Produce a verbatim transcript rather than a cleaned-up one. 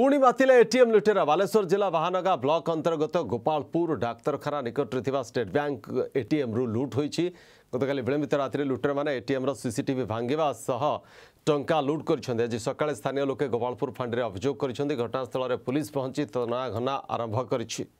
पुणी बातिला एटीएम लुटेरा बालेश्वर जिला वाहनगा ब्लॉक अंतर्गत गोपालपुर डाक्तरखाना निकटरे थिबा स्टेट बैंक एटीएम रु लूट होईछि। गतकाली विलंबित रात्रि लुटेरा माने एटीएम रो सीसीटीवी भांगिबा सह टंका लूट करिछन्ते। आज सकाळे स्थानीय लोके गोपालपुर फांडरे अभियोग करिछन्ते। घटनास्थल रे पुलिस पहुंची तना घना आरंभ करिछि।